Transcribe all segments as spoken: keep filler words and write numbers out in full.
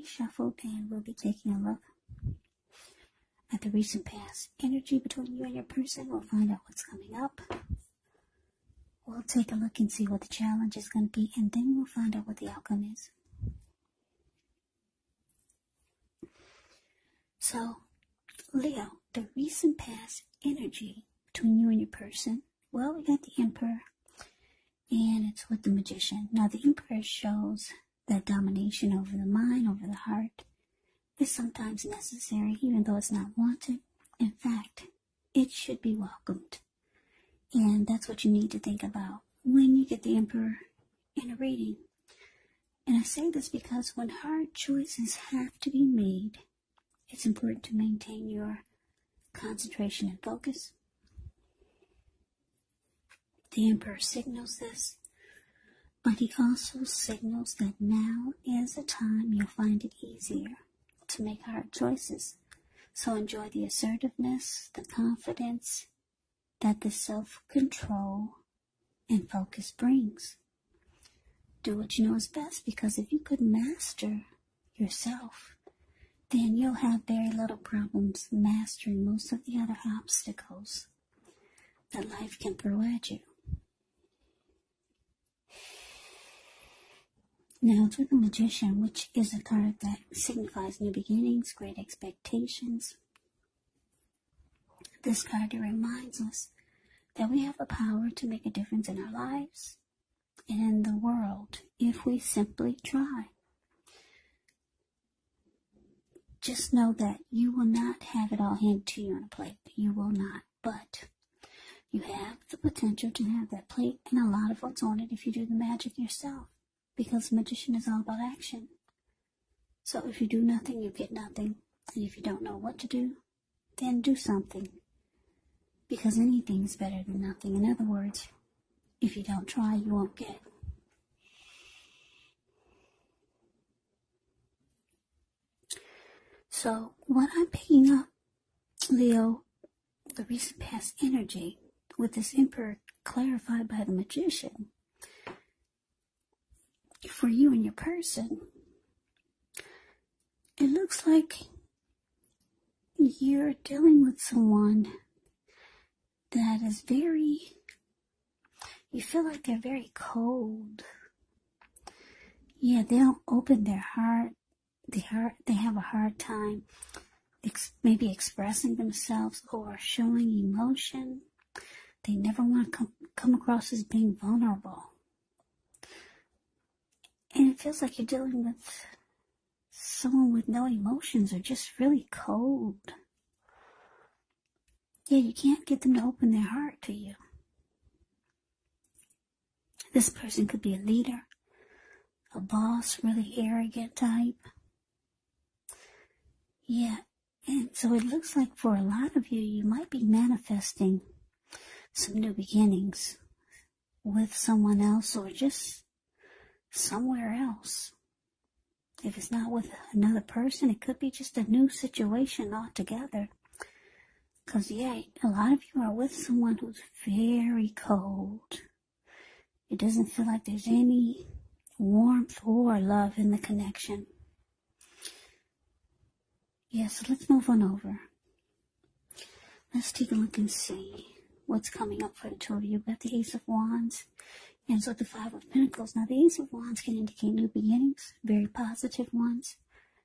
reshuffled, and we'll be taking a look at the recent past energy between you and your person. We'll find out what's coming up. We'll take a look and see what the challenge is going to be, and then we'll find out what the outcome is. So, Leo, the recent past energy between you and your person. Well, we got the Emperor, and it's with the Magician. Now, the Emperor shows that domination over the mind, over the heart, is sometimes necessary, even though it's not wanted. In fact, it should be welcomed. And that's what you need to think about when you get the Emperor in a reading. And I say this because when hard choices have to be made, it's important to maintain your concentration and focus. The Emperor signals this, but he also signals that now is a time you'll find it easier to make hard choices. So enjoy the assertiveness, the confidence that the self-control and focus brings. Do what you know is best, because if you could master yourself, then you'll have very little problems mastering most of the other obstacles that life can throw at you. Now, it's with the Magician, which is a card that signifies new beginnings, great expectations. This card reminds us that we have the power to make a difference in our lives and in the world if we simply try. Just know that you will not have it all handed to you on a plate. You will not. But you have the potential to have that plate and a lot of what's on it if you do the magic yourself. Because Magician is all about action. So if you do nothing, you get nothing. And if you don't know what to do, then do something. Because anything is better than nothing. In other words, if you don't try, you won't get. So what I'm picking up, Leo, the recent past energy, with this Emperor clarified by the Magician, for you and your person, it looks like you're dealing with someone that is very, you feel like they're very cold. Yeah, they don't open their heart. They, are, they have a hard time ex maybe expressing themselves or showing emotion. They never want to com come across as being vulnerable. And it feels like you're dealing with someone with no emotions or just really cold. Yeah, you can't get them to open their heart to you. This person could be a leader, a boss, really arrogant type. Yeah, and so it looks like for a lot of you, you might be manifesting some new beginnings with someone else or just somewhere else. If it's not with another person, it could be just a new situation altogether. Because, yeah, a lot of you are with someone who's very cold. It doesn't feel like there's any warmth or love in the connection. Yeah, so let's move on over. Let's take a look and see what's coming up for the two of you. We've got the Ace of Wands. And so the Five of Pentacles. Now, the Ace of Wands can indicate new beginnings, very positive ones.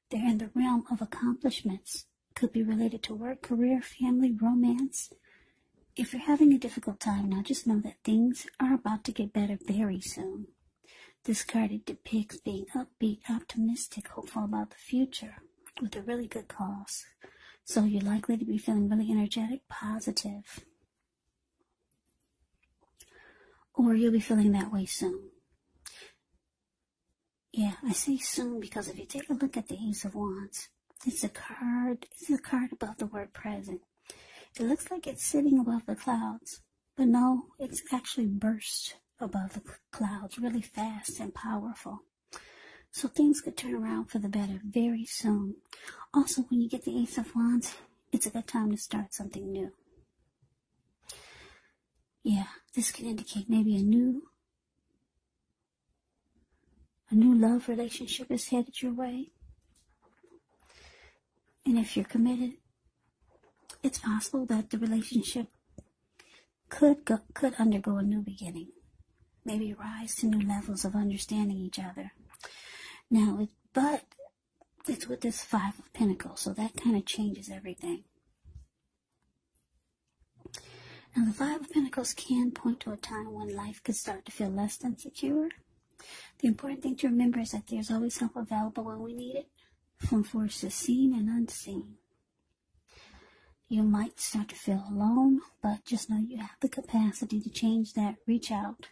They're in the realm of accomplishments. Could be related to work, career, family, romance. If you're having a difficult time now, just know that things are about to get better very soon. This card, it depicts being upbeat, optimistic, hopeful about the future with a really good cause. So you're likely to be feeling really energetic, positive. Or you'll be feeling that way soon. Yeah, I say soon because if you take a look at the Ace of Wands, it's a card, it's a card above the word present. It looks like it's sitting above the clouds, but no, it's actually burst above the clouds really fast and powerful. So things could turn around for the better very soon. Also, when you get the Ace of Wands, it's a good time to start something new. Yeah, this can indicate maybe a new, a new love relationship is headed your way. And if you're committed, it's possible that the relationship could go, could undergo a new beginning, maybe rise to new levels of understanding each other. Now, it, but it's with this Five of Pentacles, so that kind of changes everything. Now, the Five of Pentacles can point to a time when life could start to feel less than secure. The important thing to remember is that there's always help available when we need it, from forces seen and unseen. You might start to feel alone, but just know you have the capacity to change that. Reach out.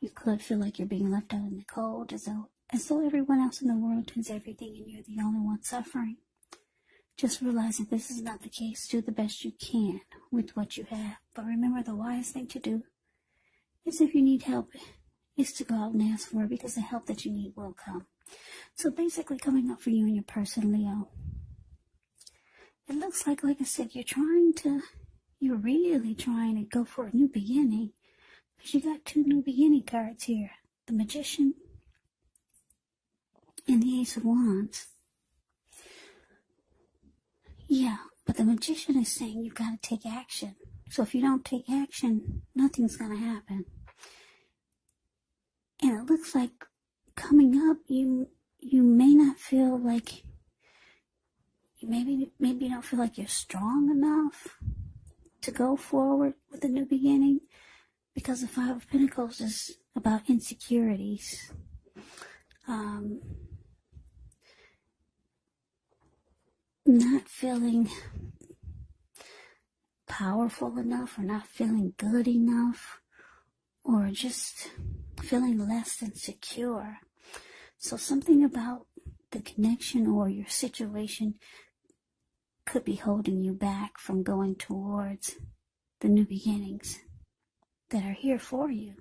You could feel like you're being left out in the cold, as though, as though everyone else in the world does everything and you're the only one suffering. Just realize that this is not the case. Do the best you can with what you have. But remember, the wise thing to do is, if you need help, is to go out and ask for it, because the help that you need will come. So basically, coming up for you and your person, Leo, it looks like, like I said, you're trying to, you're really trying to go for a new beginning, because you got two new beginning cards here, the Magician and the Ace of Wands. Yeah, but the Magician is saying you've got to take action. So if you don't take action, nothing's going to happen. And it looks like, coming up, you you may not feel like, maybe, maybe you don't feel like you're strong enough to go forward with a new beginning, because the Five of Pentacles is about insecurities. Um, not feeling powerful enough, or not feeling good enough, or just feeling less than secure. So something about the connection or your situation could be holding you back from going towards the new beginnings that are here for you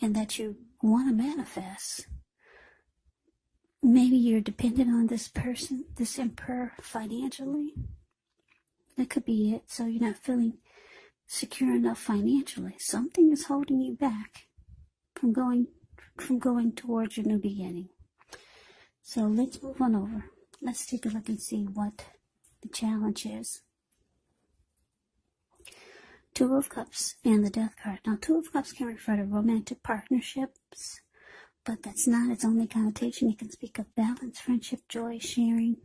and that you want to manifest. Maybe you're dependent on this person, this emperor, financially. That could be it. So you're not feeling secure enough financially. Something is holding you back from going from going towards your new beginning. So let's move on over. Let's take a look and see what the challenge is. Two of Cups and the Death card. Now, Two of Cups can refer to romantic partnerships, but that's not its only connotation. It can speak of balance, friendship, joy, sharing.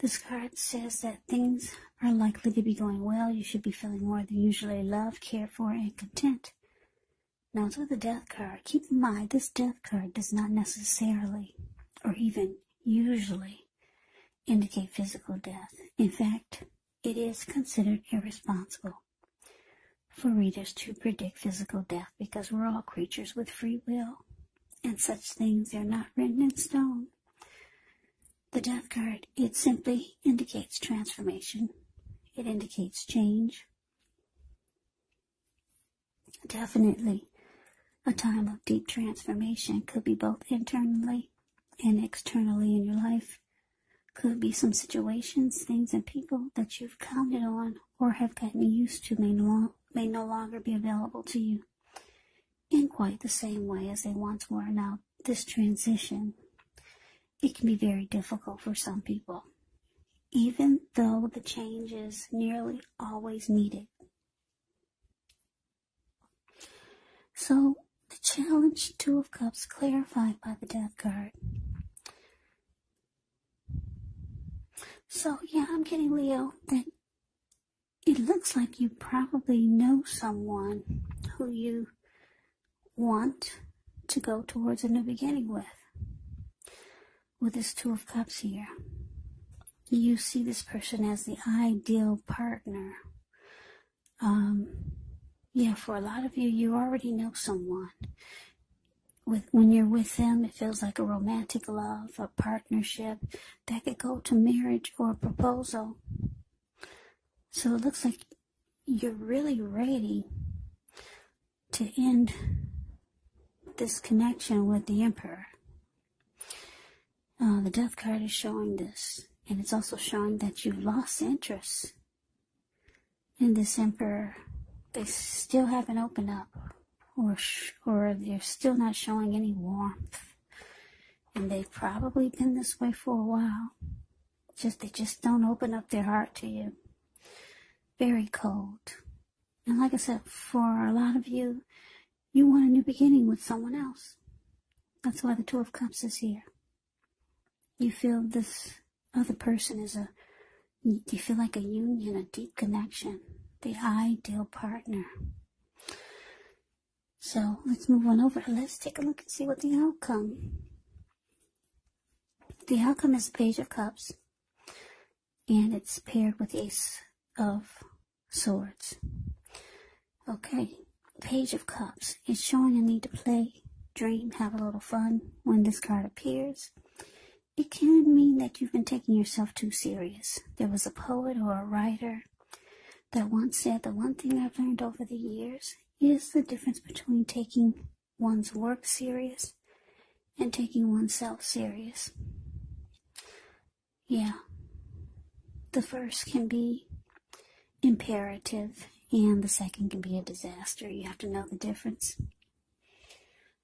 This card says that things are likely to be going well. You should be feeling more than usually loved, cared for, and content. Now, it's with the Death card. Keep in mind, this Death card does not necessarily, or even usually, indicate physical death. In fact, it is considered irresponsible for readers to predict physical death, because we're all creatures with free will, and such things are not written in stone. The Death card, it simply indicates transformation. It indicates change. Definitely, a time of deep transformation. Could be both internally and externally in your life. Could be some situations, things, and people that you've counted on or have gotten used to may no, may no longer be available to you in quite the same way as they once were. Now, this transition, it can be very difficult for some people, even though the change is nearly always needed. So, the challenge, Two of Cups, clarified by the Death card. So, yeah, I'm getting, Leo, that it looks like you probably know someone who you want to go towards a new beginning with. With this Two of Cups here, you see this person as the ideal partner. Um... Yeah, for a lot of you, you already know someone. With, when you're with them, it feels like a romantic love, a partnership that could go to marriage or a proposal. So it looks like you're really ready to end this connection with the Emperor. Uh, the Death card is showing this, and it's also showing that you've lost interest in this Emperor. They still haven't opened up, or sh or they're still not showing any warmth, and they've probably been this way for a while. Just they just don't open up their heart to you. Very cold. And like I said, for a lot of you, you want a new beginning with someone else. That's why the Two of Cups is here. You feel this other person is a, you feel like a union, a deep connection, the ideal partner. So let's move on over. Let's take a look and see what the outcome. The outcome is the Page of Cups, and it's paired with the Ace of Swords. Okay, Page of Cups. It's showing a need to play, dream, have a little fun. When this card appears, it can mean that you've been taking yourself too serious. There was a poet or a writer that once said, the one thing I've learned over the years is the difference between taking one's work serious and taking oneself serious. Yeah, the first can be imperative and the second can be a disaster. You have to know the difference.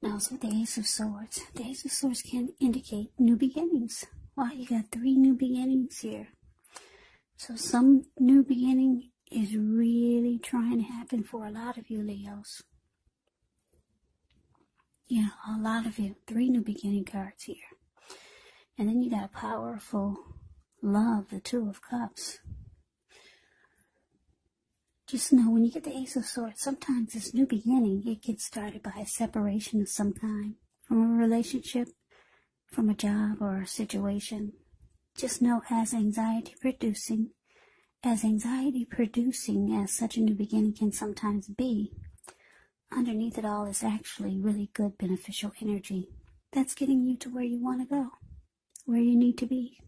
Now, so the Ace of Swords. The Ace of Swords can indicate new beginnings. Wow, you got three new beginnings here. So some new beginning is really trying to happen for a lot of you Leos. Yeah, a lot of you. Three new beginning cards here. And then you got powerful love, the Two of Cups. Just know when you get the Ace of Swords, sometimes this new beginning, it gets started by a separation of some kind. From a relationship, from a job, or a situation. Just know as anxiety producing, As anxiety producing as such a new beginning can sometimes be, underneath it all is actually really good beneficial energy that's getting you to where you want to go, where you need to be.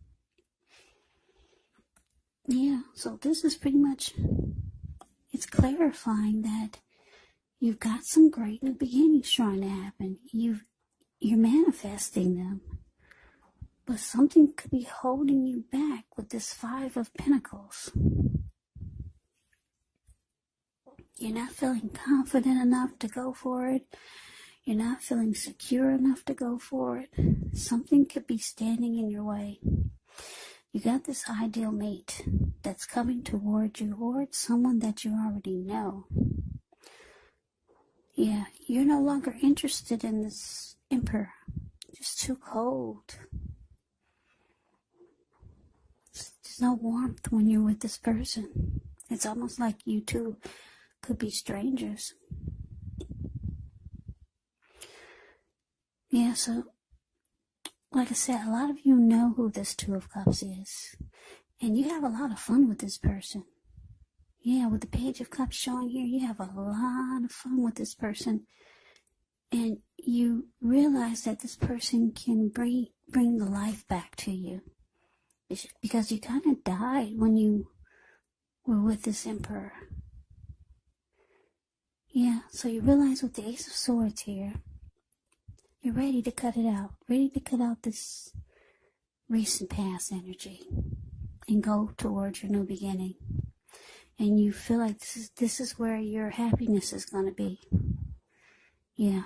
Yeah, so this is pretty much, it's clarifying that you've got some great new beginnings trying to happen. You've, you're manifesting them. But something could be holding you back with this Five of Pentacles. You're not feeling confident enough to go for it. You're not feeling secure enough to go for it. Something could be standing in your way. You got this ideal mate that's coming toward you, or it's someone that you already know. Yeah, you're no longer interested in this Emperor. It's too cold. No warmth when you're with this person. It's almost like you two could be strangers. Yeah, so like I said, a lot of you know who this Two of Cups is, and you have a lot of fun with this person. Yeah, with the Page of Cups showing here, you have a lot of fun with this person, and you realize that this person can bring bring the life back to you. Because you kind of died when you were with this Emperor. Yeah, so you realize with the Ace of Swords here, you're ready to cut it out. Ready to cut out this recent past energy and go towards your new beginning. And you feel like this is, this is where your happiness is going to be. Yeah.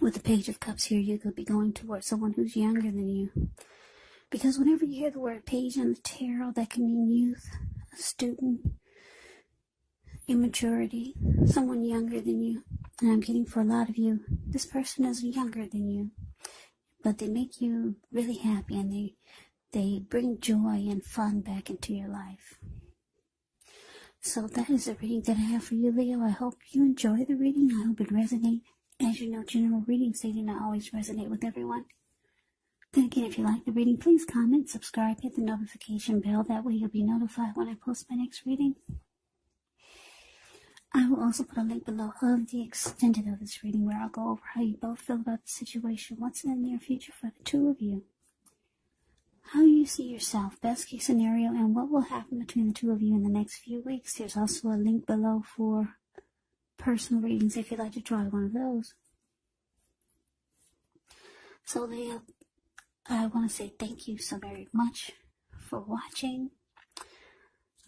With the Page of Cups here, you could be going towards someone who's younger than you. Because whenever you hear the word page in the tarot, that can mean youth, a student, immaturity, someone younger than you. And I'm getting for a lot of you, this person is younger than you. But they make you really happy, and they, they bring joy and fun back into your life. So that is the reading that I have for you, Leo. I hope you enjoy the reading. I hope it resonates. As you know, general readings, they do not always resonate with everyone. Then again, if you like the reading, please comment, subscribe, hit the notification bell. That way you'll be notified when I post my next reading. I will also put a link below of the extended of this reading where I'll go over how you both feel about the situation, what's in the near future for the two of you, how you see yourself, best case scenario, and what will happen between the two of you in the next few weeks. There's also a link below for personal readings if you'd like to try one of those. So Leo, I want to say thank you so very much for watching.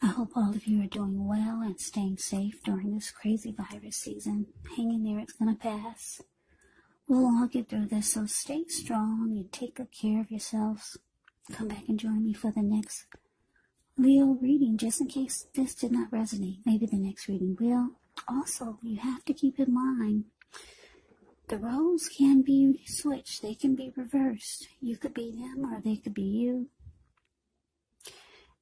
I hope all of you are doing well and staying safe during this crazy virus season. Hang in there, it's going to pass. We'll all get through this, so stay strong and take good care of yourselves. come back and join me for the next Leo reading, just in case this did not resonate. Maybe the next reading will. Also, you have to keep in mind, the roles can be switched. They can be reversed. You could be them or they could be you.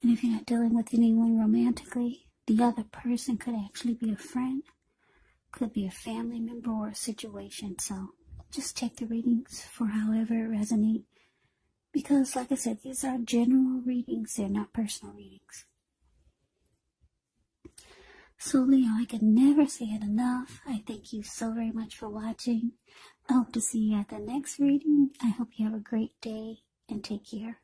And if you're not dealing with anyone romantically, the other person could actually be a friend, could be a family member or a situation. So just take the readings for however it resonates. Because, like I said, these are general readings. They're not personal readings. So, Leo, I could never say it enough. I thank you so very much for watching. I hope to see you at the next reading. I hope you have a great day and take care.